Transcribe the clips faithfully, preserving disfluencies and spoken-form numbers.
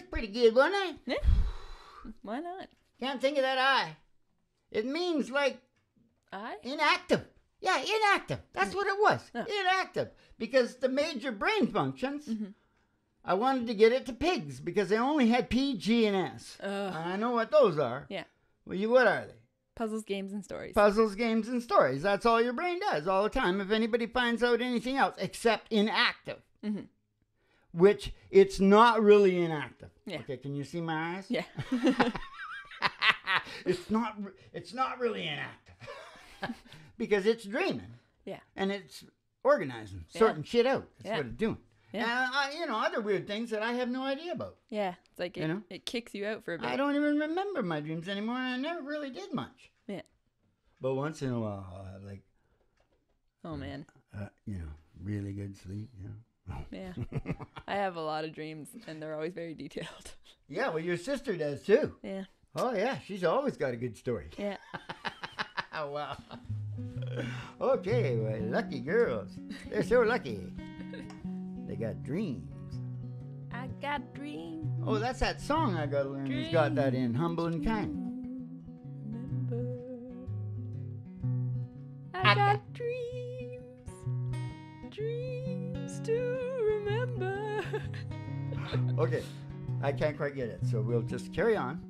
was pretty good, wasn't I? Yeah. Why not? Can't think of that I. It means like I? Inactive. Yeah, inactive. That's mm. what it was. Oh. Inactive. Because the major brain functions, mm-hmm. I wanted to get it to pigs because they only had P, G, and S. Ugh. And I know what those are. Yeah. Well, you, what are they? Puzzles, games, and stories. Puzzles, games, and stories. That's all your brain does all the time. If anybody finds out anything else except inactive, mm-hmm. which it's not really inactive. Yeah. Okay, can you see my eyes? Yeah. It's not. It's not really inactive because it's dreaming. Yeah. And it's organizing, yeah. sorting shit out. That's yeah. what it's doing. Yeah. And I, you know, other weird things that I have no idea about. Yeah. It's like it, you know? It kicks you out for a bit. I don't even remember my dreams anymore, and I never really did much. Yeah. But once in a while, I'll have like. Oh man. Uh, you know, really good sleep. You know. Yeah, I have a lot of dreams, and they're always very detailed. Yeah, well, your sister does too. Yeah. Oh yeah, she's always got a good story. Yeah. Wow. Okay, well, lucky girls. They're so lucky. They got dreams. I got dreams. Oh, that's that song I gotta learn. Dreams. It's got that in Humble and Kind. Remember, I, I got, got dreams. Dreams. To remember. Okay, I can't quite get it, so we'll just carry on.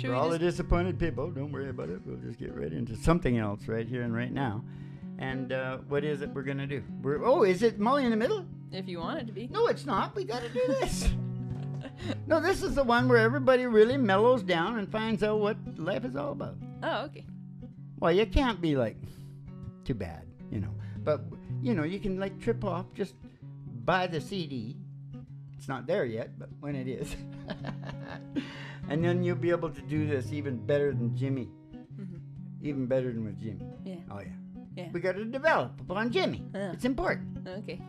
For all the disappointed people, don't worry about it. We'll just get right into something else right here and right now. And uh, what is it we're gonna do? We're, oh, is it Molly in the Middle? If you want it to be. No, it's not. We gotta do this. No, this is the one where everybody really mellows down and finds out what life is all about. Oh, okay. Well, you can't be like too bad, you know. But you know, you can like trip off, just buy the C D. It's not there yet, but when it is. And then you'll be able to do this even better than Jimmy. Mm-hmm. Even better than with Jimmy. Yeah. Oh, yeah. Yeah. We got to develop upon Jimmy. Oh. It's important. Okay.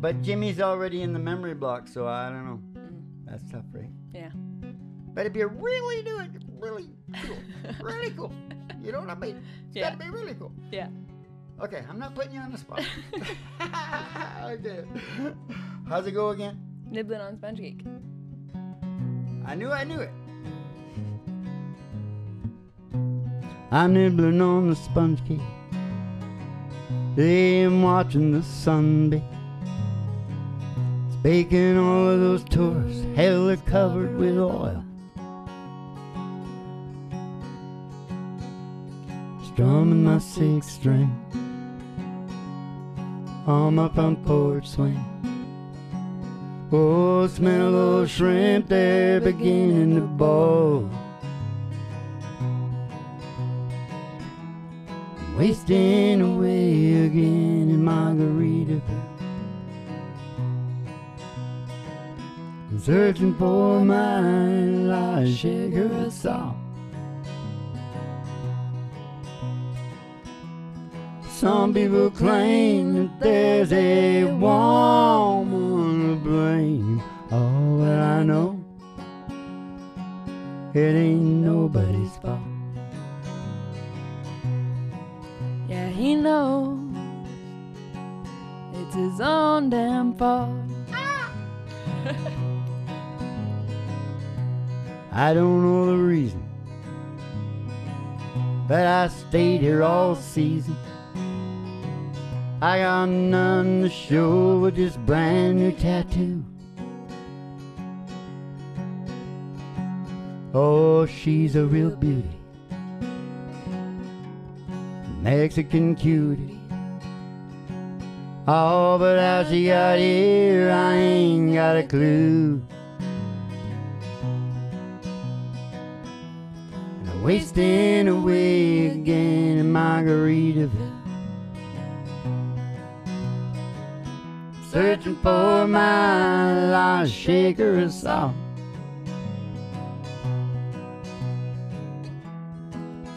But Jimmy's already in the memory block, so I don't know. Mm. That's tough, right? Yeah. But if you really do it, really cool. Really cool. You know what I mean? It's yeah. got to be really cool. Yeah. Okay, I'm not putting you on the spot. Okay. How's it go again? Nibbling on sponge cake. I knew I knew it. I'm nibbling on the sponge cake. I'm watching the sun bake. It's baking all of those tourists. Hell, they're covered with oil. Drumming my six string on my front porch swing. Oh, smell those shrimp, they're beginning to boil. Wasting away again in Margaritaville. Searching for my last sugar of salt. Some people claim that there's a woman to blame. Oh, well, I know it ain't nobody's fault. Yeah, he knows it's his own damn fault. Ah! I don't know the reason, but I stayed here all season. I got none to show with this brand new tattoo. Oh, she's a real beauty, Mexican cutie. Oh, but how she got here, I ain't got a clue. And I'm wasting away again in Margaritaville. Searching for my lost shaker of salt.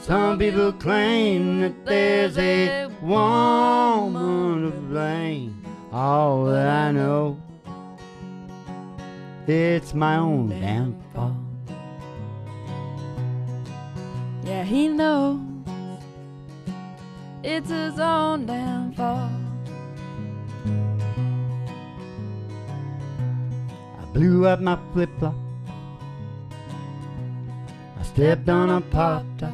Some people claim that there's a woman to blame. All that I know, it's my own damn fault. Yeah, he knows it's his own damn fault. blew out my flip-flop. I stepped on a pop-top.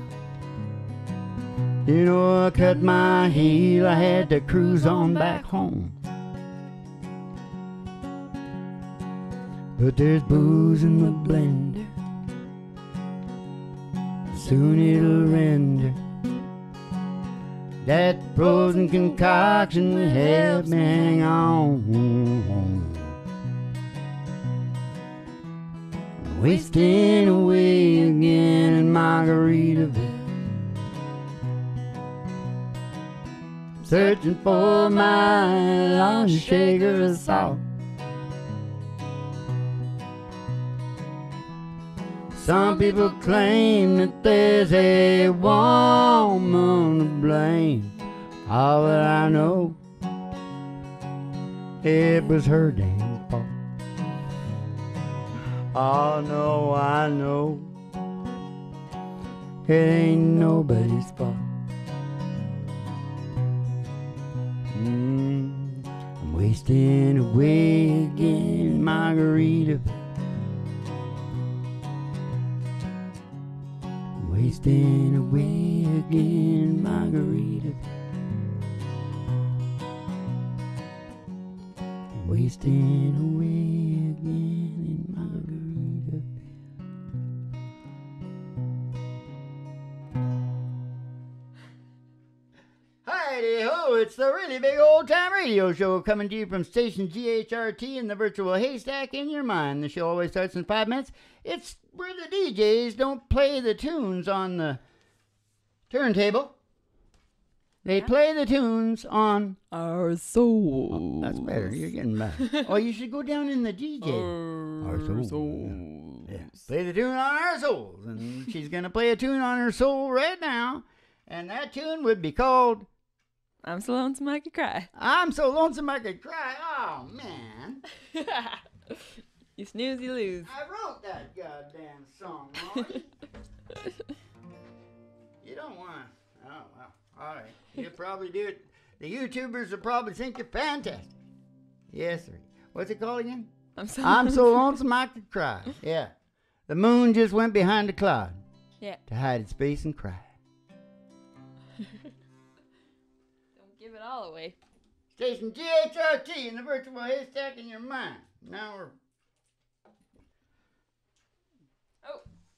You know, I cut my heel, I had to cruise on back home. But there's booze in the blender, soon it'll render. That frozen concoction that helps me hang on. Wasting away again in Margaritaville, searching for my lost shaker of salt. Some people claim that there's a woman to blame. All that I know, it was her damn fault. Oh no, I know, it ain't nobody's fault. Mm, I'm wasting away again, Margaritaville. Wasting away again, Margaritaville. Wasting away again in Margaritaville. Hi ho, it's the Really Big Old Time Radio Show coming to you from station G H R T in the virtual haystack in your mind. The show always starts in five minutes. It's where the D Js don't play the tunes on the turntable. They yeah. play the tunes on our soul. Oh, that's better. You're getting better. Or you should go down in the D J. Our, our souls. souls. Yeah. Yeah. Play the tune on our souls. And she's going to play a tune on her soul right now. And that tune would be called I'm So Lonesome I Could Cry. I'm So Lonesome I Could Cry. Oh, man. You snooze, you lose. I wrote that goddamn song, Molly. You don't want to. Oh, well. All right. You'll probably do it. The YouTubers will probably think you're fantastic. Yes, sir. What's it called again? I'm so I'm lonesome. So lonesome I could cry. Yeah. The moon just went behind a cloud. Yeah. To hide its face and cry. Don't give it all away. Station G H R T in the virtual haystack in your mind. Now we're...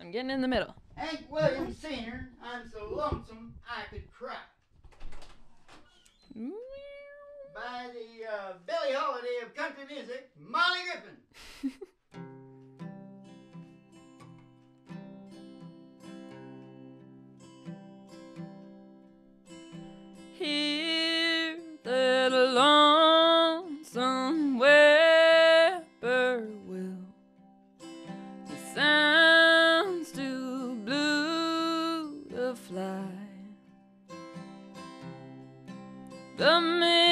I'm getting in the middle. Hank Williams Senior, I'm So Lonesome I Could Cry. Mm. By the uh, Billie Holiday of country music, Molly Griffin. Hear that lonesome whippoorwill, the sound fly. The man